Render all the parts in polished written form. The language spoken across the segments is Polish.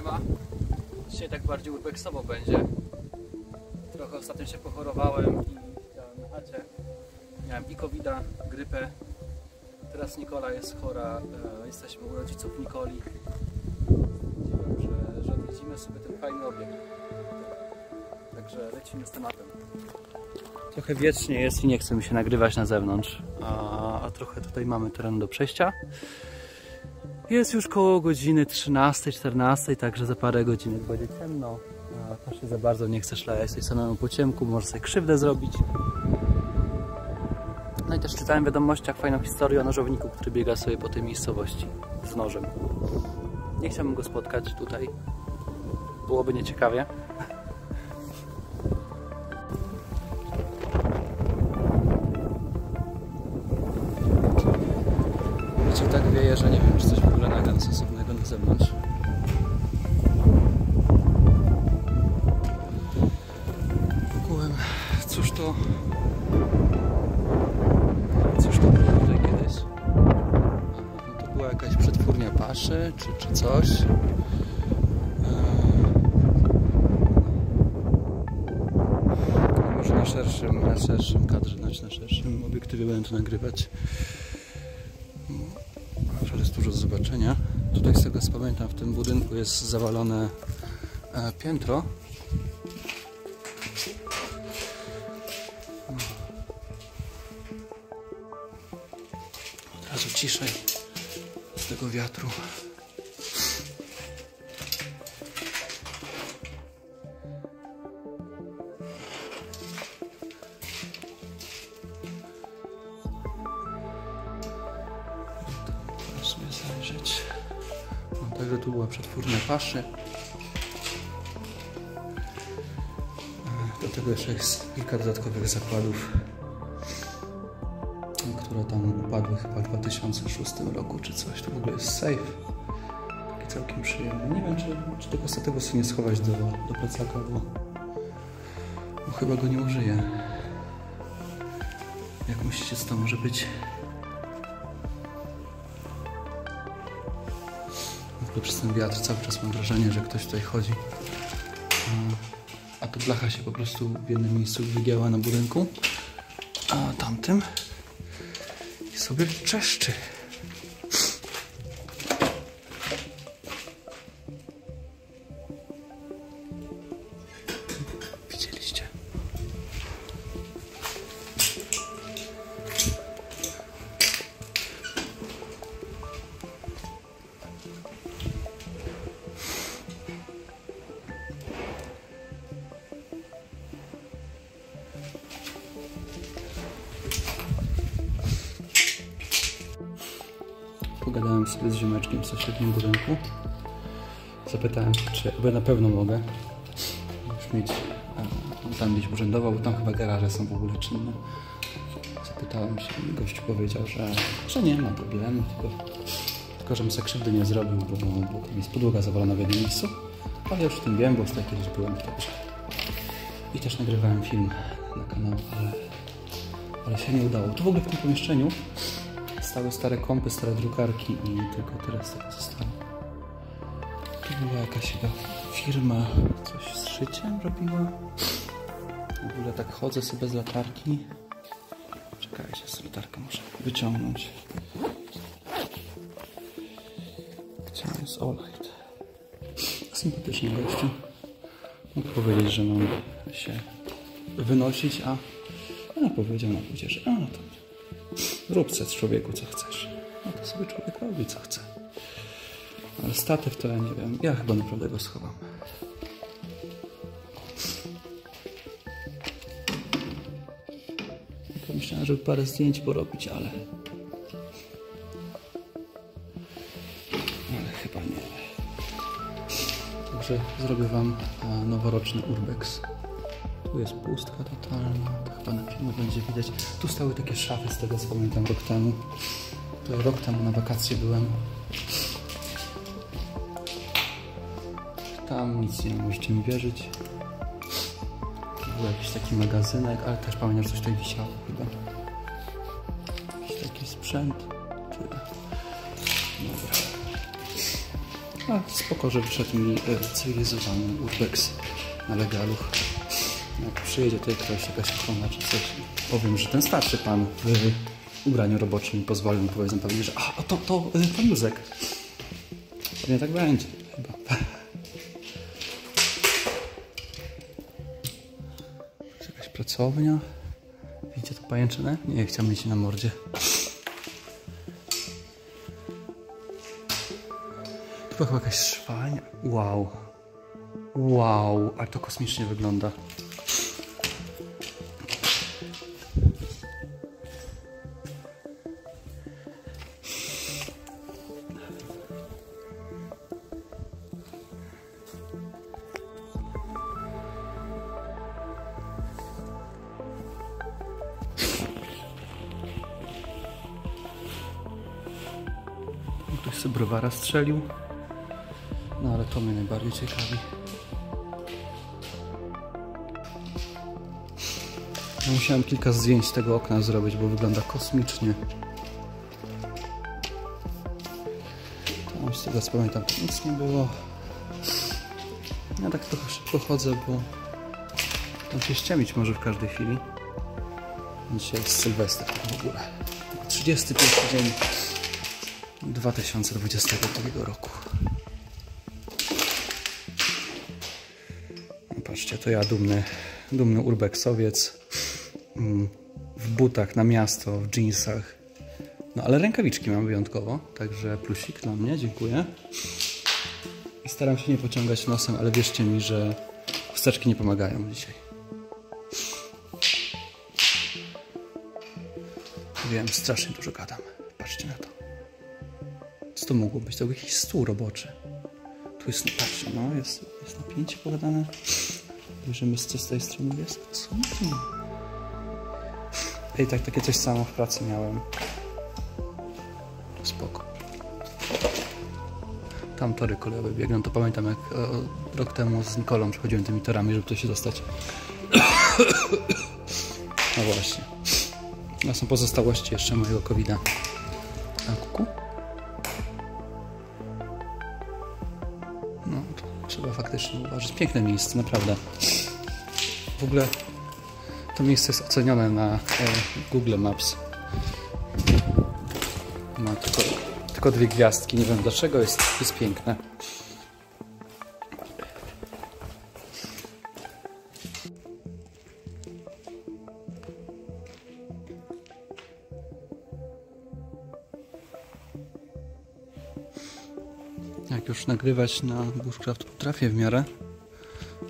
chyba. Dzisiaj tak bardziej urbexowo będzie. Trochę ostatnio się pochorowałem i siedziałem na chacie. Miałem i COVID-a, grypę. Teraz Nikola jest chora. Jesteśmy u rodziców Nikoli. Stwierdziłem, że odwiedzimy sobie ten fajny obiekt. Także lecimy z tematem. Trochę wiecznie jest i nie chce mi się nagrywać na zewnątrz. A trochę tutaj mamy teren do przejścia. Jest już koło godziny 13, 14, także za parę godzin będzie ciemno. A też się za bardzo nie chce szlajać tej samemu po ciemku, może sobie krzywdę zrobić. No i też czytałem w wiadomościach fajną historię o nożowniku, który biega sobie po tej miejscowości z nożem. Nie chciałbym go spotkać tutaj. Byłoby nieciekawie. Wiecie, tak wieje, że nie wiem, czy coś w ogóle nagram sensownego na zewnątrz. Ogółem, cóż to... Jakaś przetwórnia paszy, czy coś. Może na szerszym kadrze, znaczy na szerszym obiektywie będę to nagrywać. Może jest dużo do zobaczenia. Tutaj z tego co pamiętam, w tym budynku jest zawalone piętro. Od razu ciszej. Tego wiatru. Proszę zajrzeć. No, także tu była przetwórnia paszy. Do tego jeszcze jest kilka dodatkowych zakładów, które tam upadły chyba w 2006 roku czy coś. To w ogóle jest safe. Taki całkiem przyjemny. Nie wiem, czy tego statywu sobie nie schować do plecaka, bo chyba go nie użyję. Jak myślicie, co to może być? W ogóle przez ten wiatr cały czas mam wrażenie, że ktoś tutaj chodzi. A tu blacha się po prostu w jednym miejscu wygięła na budynku, a tamtym sobie czeszczy. Widzieliście? Pogadałem sobie z ziomeczkiem w sąsiednim budynku. Zapytałem, czy aby na pewno mogę już mieć, tam gdzieś urzędował, bo tam chyba garaże są w ogóle czynne. Zapytałem się i gość powiedział, że nie ma problemu, tylko żebym sobie krzywdy nie zrobił, bo tam jest podłoga zawalona w jednym miejscu. Ale już w tym wiem, bo z takiej rzeczy byłem dobrze. I też nagrywałem film na kanał, ale się nie udało. Tu w ogóle w tym pomieszczeniu stały stare kompy, stare drukarki i tylko tyle z tego zostało. Tu była jakaś firma, coś z szyciem robiła. W ogóle tak chodzę sobie bez latarki. Czekajcie, z latarką muszę wyciągnąć. Chciałem z Olight. Sympatyczny gościu. Mógł powiedzieć, że mam się wynosić, a ona powiedziała na pójdzie, że no to rób se z człowieku co chcesz. No to sobie człowiek robi co chce. Ale statyw to ja nie wiem. Ja chyba naprawdę go schowam. Pomyślałem, żeby parę zdjęć porobić, ale chyba nie. Także zrobię wam noworoczny urbex. Tu jest pustka totalna, to chyba na filmie będzie widać. Tu stały takie szafy, z tego co pamiętam, rok temu. To rok temu na wakacje byłem. Tam nic nie możecie mi wierzyć. Tu był jakiś taki magazynek, ale też pamiętam, że coś tutaj wisiało chyba. Jakiś taki sprzęt. Dobra. A spoko, że wyszedł mi cywilizowany urbex na legaluch. Jak przyjedzie tutaj ktoś, jakaś ochrona czy coś, powiem, że ten starszy pan w ubraniu roboczym pozwolił mi, powiedzą pewnie, że a to pan Józek. Pewnie tak będzie, chyba. Jest jakaś pracownia. Widzicie to pajęczynę? Nie, chciałem mieć na mordzie. Tu była chyba jakaś szwalnia. Wow. Wow, ale to kosmicznie wygląda. Ktoś sobie browara strzelił. No ale to mnie najbardziej ciekawi. Ja musiałem kilka zdjęć z tego okna zrobić, bo wygląda kosmicznie. Tam z tego co pamiętam nic nie było. Ja tak trochę szybko chodzę, bo tam się ściemić może w każdej chwili. Dzisiaj jest Sylwester w ogóle. 31 dzień 2022 roku. No patrzcie, to ja dumny urbexowiec w butach na miasto, w dżinsach. No ale rękawiczki mam wyjątkowo, także plusik dla mnie, dziękuję. I staram się nie pociągać nosem, ale wierzcie mi, że chusteczki nie pomagają dzisiaj. Wiem, strasznie dużo gadam. Patrzcie na to. Co to mogło być? To był jakiś stół roboczy. Tu jest, patrzcie, no, jest napięcie pogadane. Bierzemy co z tej strony jest. Co tu? Ej, tak, takie coś samo w pracy miałem. Spoko. Tam tory kolejowe biegną, to pamiętam jak rok temu z Nikolą przechodziłem tymi torami, żeby tu się dostać. No właśnie. No są pozostałości jeszcze mojego COVID-a. A kuku? Trzeba faktycznie uważać. Piękne miejsce, naprawdę. W ogóle to miejsce jest ocenione na Google Maps. Ma tylko 2 gwiazdki. Nie wiem dlaczego, jest piękne. Jak już nagrywać na Bushcraft potrafię w miarę,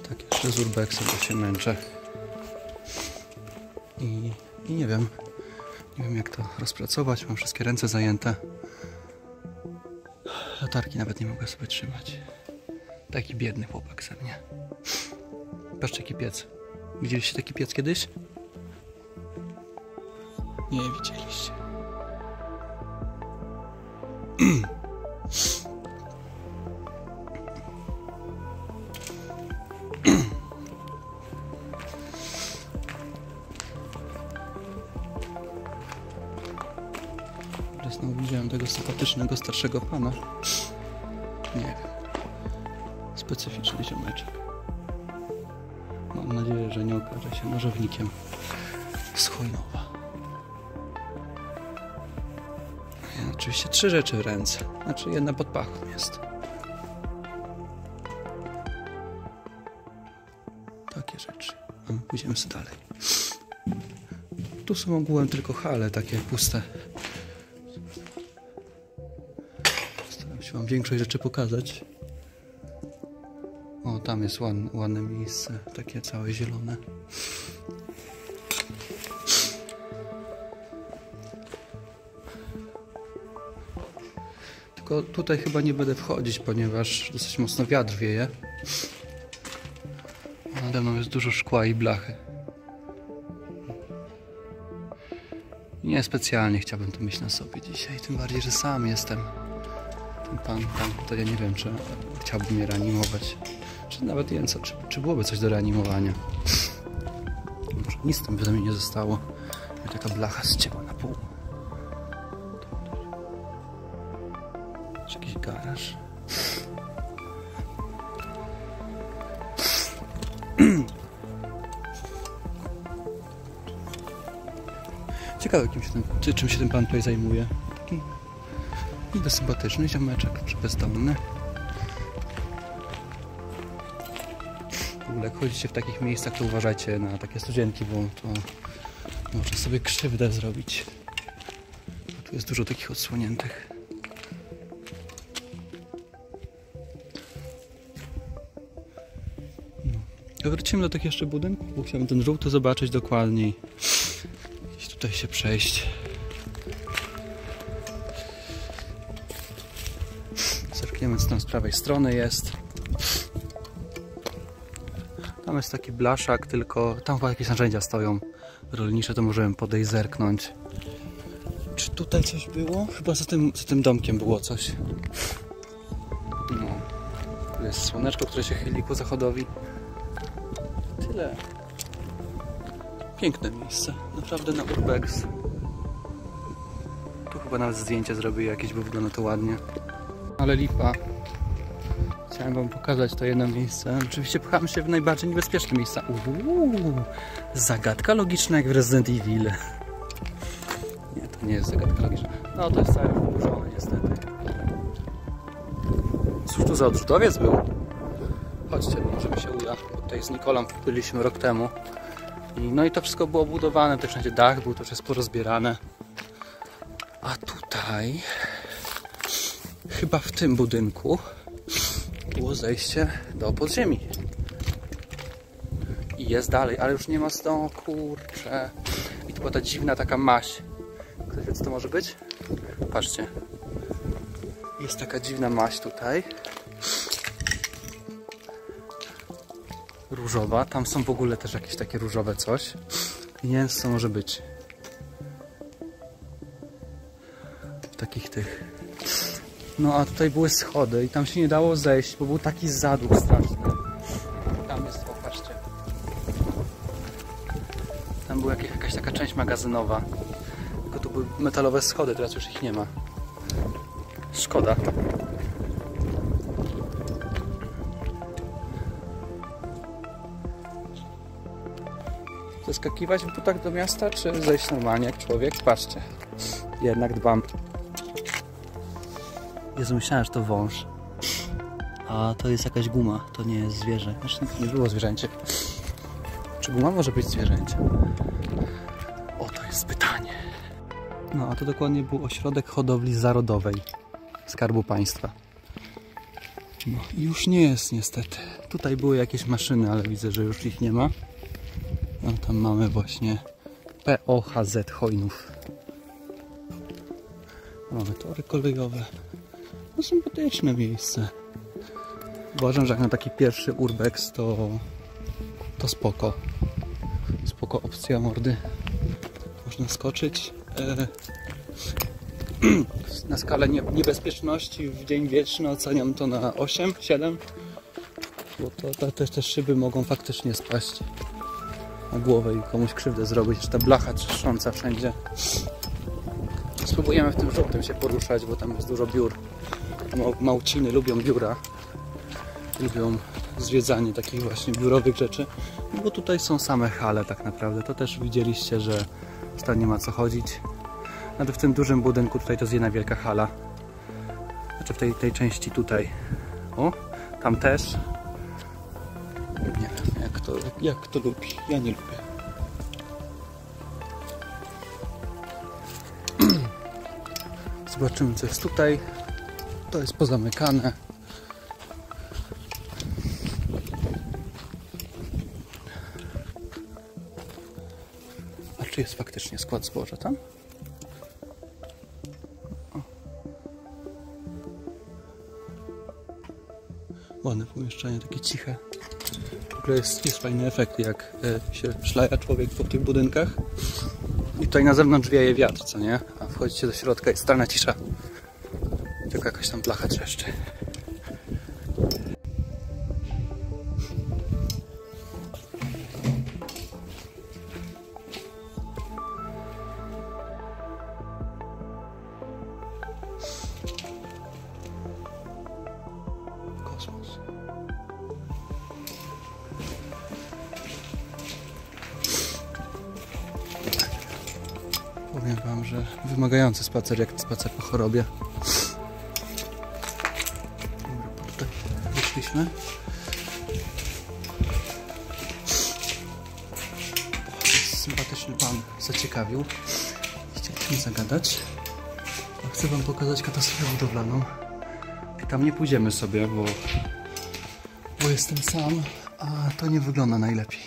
tak jeszcze z urbexem to się męczę. I nie wiem jak to rozpracować, mam wszystkie ręce zajęte. Latarki nawet nie mogę sobie trzymać. Taki biedny chłopak ze mnie. Patrzcie, jaki piec. Widzieliście taki piec kiedyś? Nie widzieliście. Widziałem tego sympatycznego starszego pana. Nie wiem. Specyficzny ziomeczek. Mam nadzieję, że nie okaże się nożownikiem z Chojnowa. Ja, oczywiście 3 rzeczy w ręce. Znaczy jedna pod pachą jest. Takie rzeczy. No, pójdziemy sobie dalej. Tu są ogółem tylko hale takie puste. Wam większość rzeczy pokazać. O, tam jest ładne miejsce, takie całe zielone. Tylko tutaj chyba nie będę wchodzić, ponieważ dosyć mocno wiatr wieje. Nade mną jest dużo szkła i blachy. Niespecjalnie chciałbym to mieć na sobie dzisiaj, tym bardziej, że sam jestem. Pan, to ja nie wiem, czy chciałbym je reanimować. Czy nawet nie wiem, czy byłoby coś do reanimowania. Może nic tam do mnie nie zostało. I taka blacha zcięła na pół. Czy jakiś garaż? Ciekawe, czym się ten pan tutaj zajmuje. Taki sympatyczny ziomeczek, bezdomny. W ogóle jak chodzicie w takich miejscach, to uważajcie na takie studzienki, bo to może sobie krzywdę zrobić. Tu jest dużo takich odsłoniętych. No. Wrócimy do tych jeszcze budynków, bo chciałem ten żółty zobaczyć dokładniej. Gdzieś tutaj się przejść. Zerkniemy, co tam z prawej strony jest. Tam jest taki blaszak, tylko tam chyba jakieś narzędzia stoją rolnicze, to możemy podejść, zerknąć. Czy tutaj coś było? Chyba za tym domkiem było coś. No. Jest słoneczko, które się chyli ku zachodowi. Tyle. Piękne miejsce, naprawdę na urbex. Tu chyba nawet zdjęcie zrobię jakieś, bo wygląda to ładnie. Ale lipa. Chciałem wam pokazać to jedno miejsce. Oczywiście pchamy się w najbardziej niebezpieczne miejsca. Uuu, zagadka logiczna jak w Resident Evil. Nie, to nie jest zagadka logiczna. No, to jest całe wyburzone niestety. Cóż tu za odrzutowiec był? Chodźcie, możemy się uda. Tutaj z Nikolą byliśmy rok temu. No i to wszystko było budowane, też na dach był, to jest porozbierane. A tutaj... chyba w tym budynku było zejście do podziemi. I jest dalej, ale już nie ma stąd, kurczę. I tu była ta dziwna taka maś. Ktoś wie, co to może być? Patrzcie. Jest taka dziwna maś tutaj. Różowa. Tam są w ogóle też jakieś takie różowe coś. I nie wiem, co może być. Takich tych... No a tutaj były schody i tam się nie dało zejść, bo był taki zaduch straszny. Tam jest, popatrzcie. Tam była jakaś taka część magazynowa. Tylko tu były metalowe schody, teraz już ich nie ma. Szkoda. Zeskakiwać w butach do miasta, czy zejść normalnie jak człowiek? Patrzcie. Jednak dbam. Jezu, myślałem, że to wąż. A to jest jakaś guma, to nie jest zwierzę. Znaczy, nie było zwierzęcie. Czy guma może być zwierzęciem? O, to jest pytanie. No, a to dokładnie był ośrodek hodowli zarodowej Skarbu Państwa. No, już nie jest niestety. Tutaj były jakieś maszyny, ale widzę, że już ich nie ma. No, tam mamy właśnie POHZ Chojnów. Mamy tory kolejowe. To sympatyczne miejsce. Uważam, że jak na taki pierwszy urbex to spoko. Spoko opcja mordy. Można skoczyć. Na skalę niebezpieczności w dzień wieczny oceniam to na 8, 7. Bo te szyby mogą faktycznie spaść na głowę i komuś krzywdę zrobić. Ta blacha trzeszcząca wszędzie. Spróbujemy w tym żółtym się poruszać, bo tam jest dużo biur. Małciny lubią biura, lubią zwiedzanie takich właśnie biurowych rzeczy, no bo tutaj są same hale tak naprawdę, to też widzieliście, że tam nie ma co chodzić. Nawet w tym dużym budynku tutaj to jest jedna wielka hala, znaczy w tej części tutaj, o, tam też, nie wiem jak to lubi, ja nie lubię. Zobaczymy, co jest tutaj. To jest pozamykane. A czy jest faktycznie skład zboża tam? O. Ładne pomieszczenie, takie ciche. W ogóle jest fajny efekt, jak się szlaja człowiek po tych budynkach. I tutaj na zewnątrz wieje wiatr, co nie? A wchodzicie do środka, jest straszna cisza. Tylko jakaś tam blacha trzeszczy. Kosmos. Powiem Powiem wam, że wymagający spacer, jak spacer po chorobie. Dobra, tutaj wyszliśmy. Sympatyczny pan zaciekawił. Chcieliśmy zagadać. Chcę wam pokazać katastrofę budowlaną. Tam nie pójdziemy sobie, bo jestem sam, a to nie wygląda najlepiej.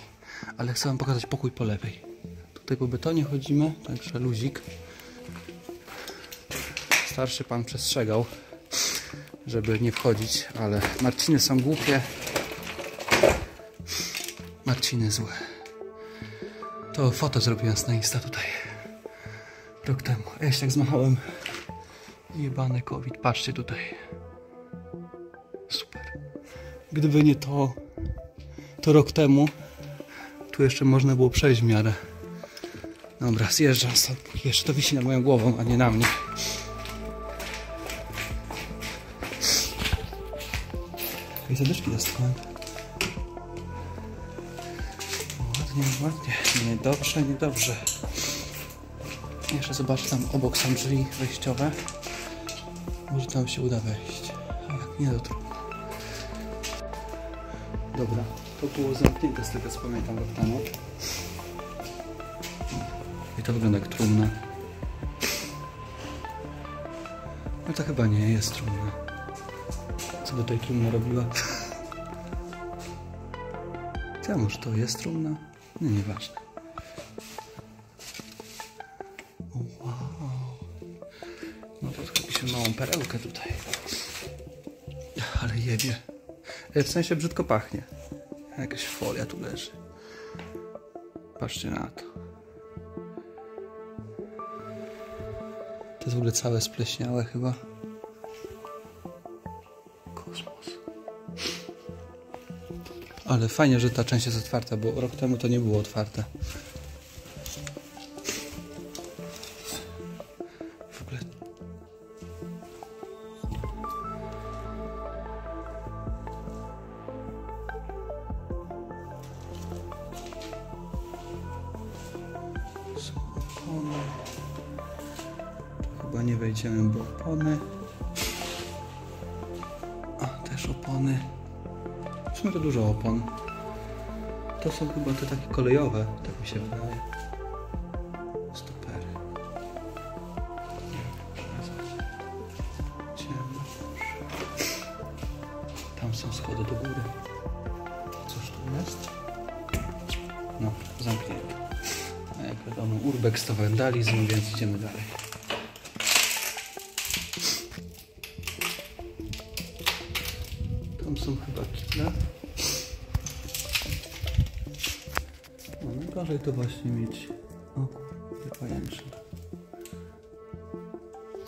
Ale chcę wam pokazać pokój po lewej. Tutaj po betonie chodzimy, także luzik. Starszy pan przestrzegał, żeby nie wchodzić, ale Marciny są głupie. Marciny złe. To foto zrobiłem na Insta tutaj. Rok temu. Ja się tak zmachałem. Jebany COVID. Patrzcie tutaj. Super. Gdyby nie to, to rok temu, tu jeszcze można było przejść w miarę. Dobra, zjeżdżam stąd. Jeszcze to wisi nad moją głową, a nie na mnie. Jakieś zadyszki dostałem. Ładnie, ładnie. Niedobrze, niedobrze. Jeszcze zobaczę tam obok są drzwi wejściowe. Może tam się uda wejść. A jak nie, to trudno. Dobra, to było zamknięte z tego co pamiętam rok temu. I to wygląda jak trumna. No to chyba nie jest trumna. Co by tej trumna robiła? Ja może to jest trumna? No nieważne. Wow. No to jakąś małą perełkę tutaj. Ale jebie. W sensie brzydko pachnie. Jakaś folia tu leży. Patrzcie na to. To jest w ogóle całe spleśniałe chyba. Kosmos. Ale fajnie, że ta część jest otwarta, bo rok temu to nie było otwarte. W ogóle... Chyba nie wejdziemy, bo opony. A, też opony. W sumie to dużo opon. To są chyba te takie kolejowe, tak mi się wydaje. Stopery. Tam są schody do góry. Cóż tu jest? No, zamknięte. A jak wiadomo, urbex to wandalizm, więc idziemy dalej. Są chyba kitle. No, najgorzej to właśnie mieć. O kurde, pajęczy.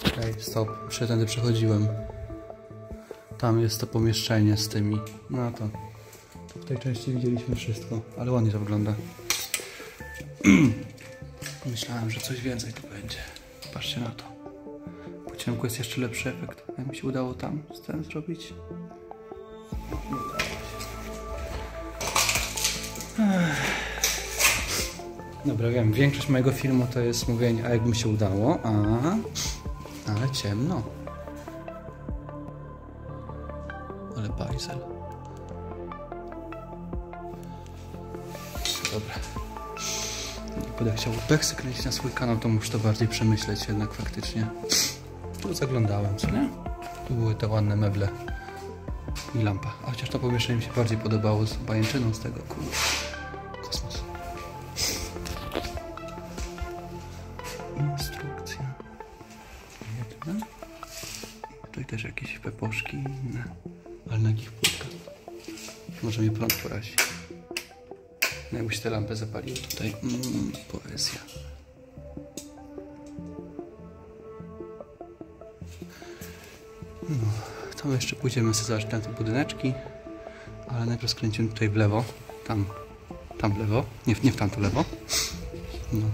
Okej, stop. Jeszcze tędy przechodziłem. Tam jest to pomieszczenie z tymi. No to w tej części widzieliśmy wszystko, ale ładnie to wygląda. Myślałem, że coś więcej tu będzie. Patrzcie na to. Po ciemku jest jeszcze lepszy efekt. Jak mi się udało tam ten zrobić? Dobra, wiem, większość mojego filmu to jest mówienie, a jakby mi się udało, a ale ciemno. Ale bajzel. Dobra. Jakbym chciał urbexy kręcić na swój kanał, to muszę to bardziej przemyśleć jednak faktycznie. Tu zaglądałem, co nie? Tu były te ładne meble. I lampa. A chociaż to pomieszczenie mi się bardziej podobało z pajęczyną z tego. Kurde. Kosmos. Instrukcja. Jedna. Tutaj też jakieś peposzki inne. Ale na jakich płytkach? Może mnie prąd porazi. No jakby się te lampy zapaliły tutaj. Poezja. No. To jeszcze pójdziemy sobie zobaczyć na te budyneczki, ale najpierw skręcimy tutaj w lewo, tam w lewo, nie w tamto lewo. No.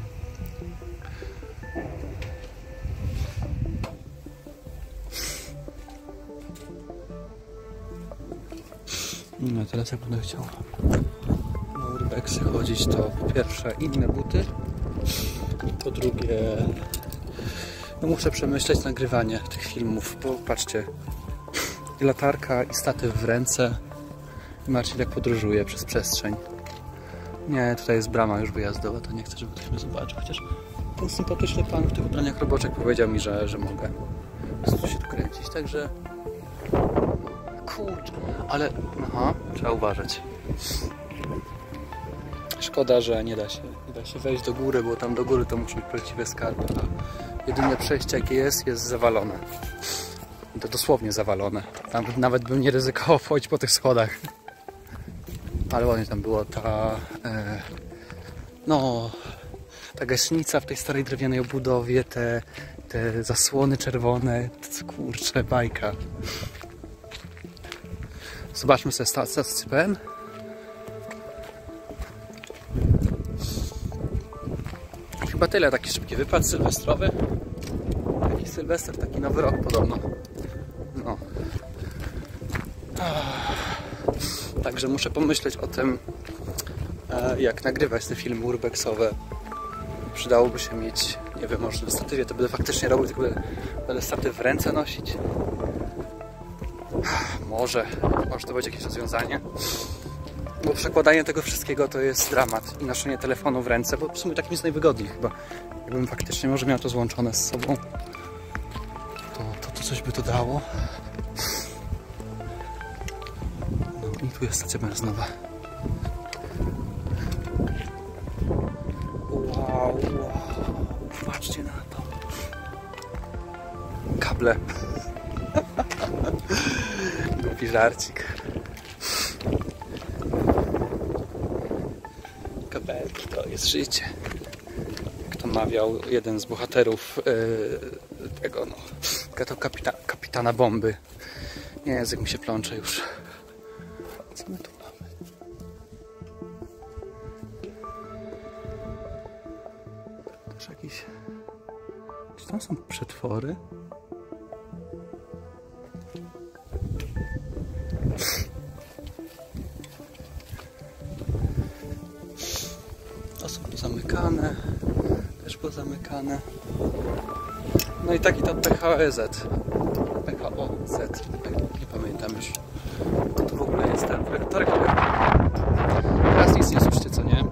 No teraz jak będę chciał na urbexy chodzić, to po pierwsze inne buty, po drugie No muszę przemyśleć nagrywanie tych filmów, bo patrzcie, i latarka, i statyw w ręce, i Marcin jak podróżuje przez przestrzeń. Nie, tutaj jest brama już wyjazdowa, to nie chcę, żeby ktoś mnie zobaczył, chociaż ten sympatyczny pan w tych ubraniach roboczych powiedział mi, że mogę się tu kręcić, także... Kurczę, ale... Aha, trzeba uważać. Szkoda, że nie da się wejść do góry, bo tam do góry to muszą być prawdziwe skarby, a jedyne przejście jakie jest zawalone. To dosłownie zawalone. Tam nawet bym nie ryzykował wchodzić po tych schodach. Ale ładnie tam była ta... no... ta gaśnica w tej starej drewnianej obudowie, te zasłony czerwone, kurczę, bajka. Zobaczmy sobie stację z CPM. Chyba tyle, taki szybki wypad sylwestrowy. Taki sylwester, taki nowy rok podobno. No. Także muszę pomyśleć o tym, jak nagrywać te filmy urbexowe. Przydałoby się mieć, nie wiem, może na statywie to będę faktycznie robił, tylko będę statyw w ręce nosić. Może to będzie jakieś rozwiązanie. Bo przekładanie tego wszystkiego to jest dramat. I noszenie telefonu w ręce, bo w sumie tak mi jest najwygodniej chyba. Jakbym faktycznie może miał to złączone z sobą, to coś by to dało. No i tu jest stacja benzynowa. Wow, patrzcie na to. Kable. Głupi żarcik. Kabelki to jest życie. Jak to mawiał jeden z bohaterów tego kapitana bomby. Nie, język mi się plącze już. Co my tu mamy? Też jakieś... Czy tam są przetwory? To są pozamykane, też pozamykane. No i taki tam PHOZ, nie pamiętam już. To tu w ogóle jest ten projektor. Teraz nic nie słyszycie, co nie?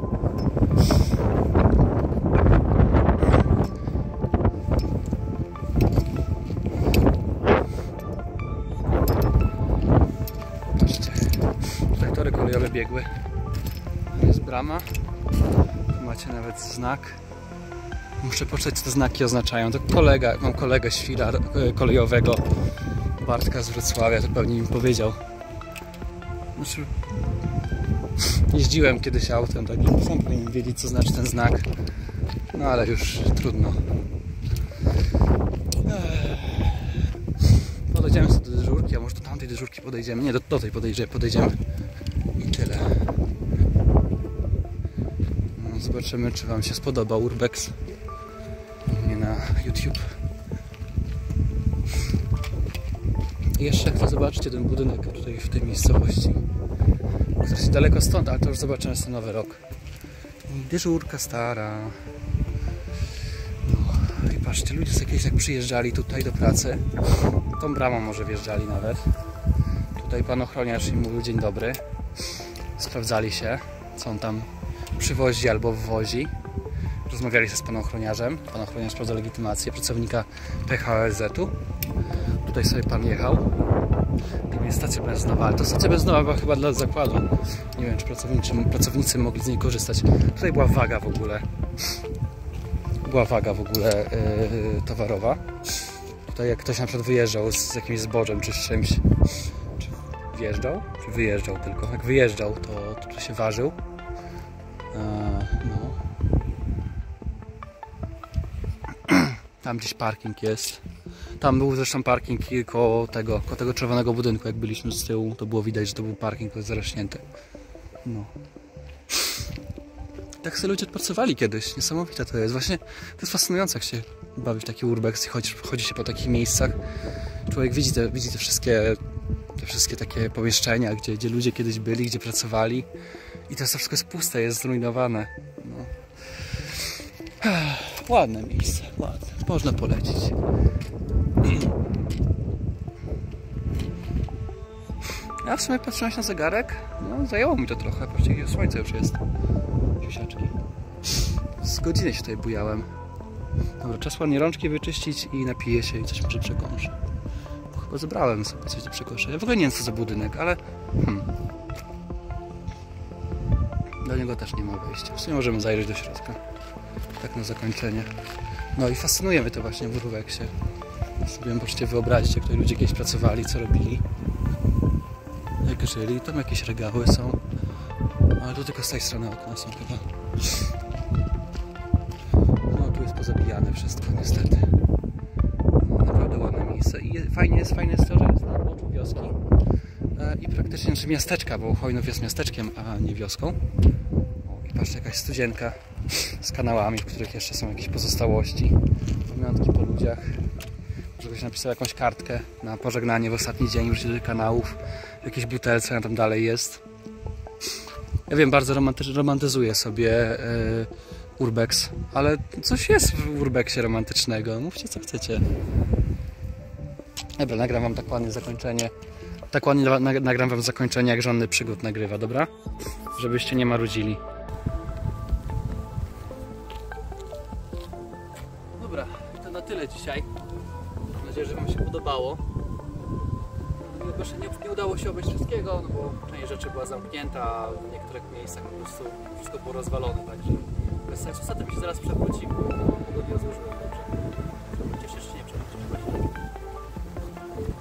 Biegły. Jest brama. Tu macie nawet znak. Muszę poczytać, co te znaki oznaczają. To kolega, mam kolegę świla kolejowego Bartka z Wrocławia, to pewnie mi powiedział. Znaczy, jeździłem kiedyś autem, tak sam powinien wiedzieć, co znaczy ten znak. No ale już trudno. Podejdziemy sobie do dyżurki, a może do tamtej dyżurki podejdziemy. Nie, do tej podejdziemy. Tyle. No, zobaczymy, czy wam się spodoba urbex u mnie na YouTube. I jeszcze chcę zobaczyć ten budynek tutaj w tej miejscowości. Jest daleko stąd, ale to już zobaczymy na nowy rok. I dyżurka stara. No i patrzcie, ludzie jakieś jak przyjeżdżali tutaj do pracy. Tą bramą może wjeżdżali nawet. Tutaj pan ochroniarz im mówił dzień dobry. Sprawdzali się, co on tam przywozi albo wwozi. Rozmawiali się z panem ochroniarzem. Pan ochroniarz sprawdza legitymację pracownika PHOZ-u. Tutaj sobie pan jechał. Tam jest stacja benzynowa, ale to stacja benzynowa była chyba dla zakładu. Nie wiem, czy pracownicy mogli z niej korzystać. Tutaj była waga w ogóle. Była waga w ogóle towarowa. Tutaj jak ktoś na przykład wyjeżdżał z jakimś zbożem czy z czymś, wjeżdżał, czy wyjeżdżał tylko? Jak wyjeżdżał, to się ważył. No. Tam gdzieś parking jest. Tam był zresztą parking koło tego czerwonego budynku, jak byliśmy z tyłu, to było widać, że to był parking, to jest zarośnięty. No. Tak sobie ludzie pracowali kiedyś. Niesamowite to jest. Właśnie to jest fascynujące, jak się bawi w taki urbex i chodzi się po takich miejscach. Człowiek widzi te wszystkie takie pomieszczenia, gdzie ludzie kiedyś byli, gdzie pracowali, i teraz to wszystko jest puste, jest zrujnowane. No. Ładne miejsce, ładne. Można polecieć. Ja w sumie patrzyłem się na zegarek. No, zajęło mi to trochę. Patrzcie, jakie słońce już jest. Siusiaczki. Z godziny się tutaj bujałem. Dobra, czas ładnie rączki wyczyścić i napiję się i coś może przekąszę. Chyba zebrałem sobie coś do przekoszenia. Ja w ogóle nie wiem, co za budynek, ale... Do niego też nie ma wejścia. W sumie możemy zajrzeć do środka. Tak na zakończenie. No i fascynuje mnie to właśnie w Urweksie. Sobie możecie wyobrazić, jak tutaj ludzie kiedyś pracowali, co robili. Jak żyli. Tam jakieś regały są. Ale to tylko z tej strony okna są chyba. No tu jest pozabijane wszystko niestety. Naprawdę ładne miejsce. I fajnie jest to, że jest na oboczu wioski. I praktycznie, czy miasteczka, bo Chojnów jest miasteczkiem, a nie wioską. I patrzcie, jakaś studzienka z kanałami, w których jeszcze są jakieś pozostałości, pamiątki po ludziach. Może ktoś napisał jakąś kartkę na pożegnanie w ostatni dzień już do kanałów, jakieś butelce, a tam dalej jest. Ja wiem, bardzo romantyzuję sobie Urbex, ale coś jest w Urbexie romantycznego. Mówcie, co chcecie. Dobra, nagram wam dokładnie zakończenie. Tak ładnie nagram wam zakończenie, jak żonny przygód nagrywa, dobra? Żebyście nie marudzili. Dobra, to na tyle dzisiaj. Mam nadzieję, że wam się podobało. Nie udało się obejść wszystkiego, no bo część rzeczy była zamknięta, w niektórych miejscach po prostu wszystko było rozwalone, także bez sensu. Zatem się zaraz przewróci, bo pogodnie rozłożyłem dobrze. Cieszę się, nie przewróci.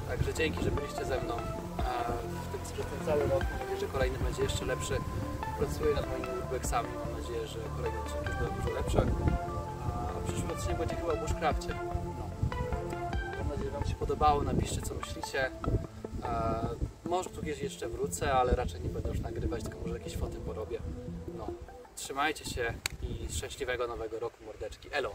Także dzięki, że byliście ze mną w tym całym roku. Mam nadzieję, że kolejny będzie jeszcze lepszy. Pracuję nad moimi urbexami. Mam nadzieję, że kolejny odcinek jest dużo lepszy. A przyszły odcinek będzie chyba o bushcrafcie. Mam nadzieję, że wam się podobało. Napiszcie, co myślicie. Może tu gdzieś jeszcze wrócę, ale raczej nie będę już nagrywać, tylko może jakieś foty porobię. No. Trzymajcie się i szczęśliwego nowego roku, mordeczki. Elo!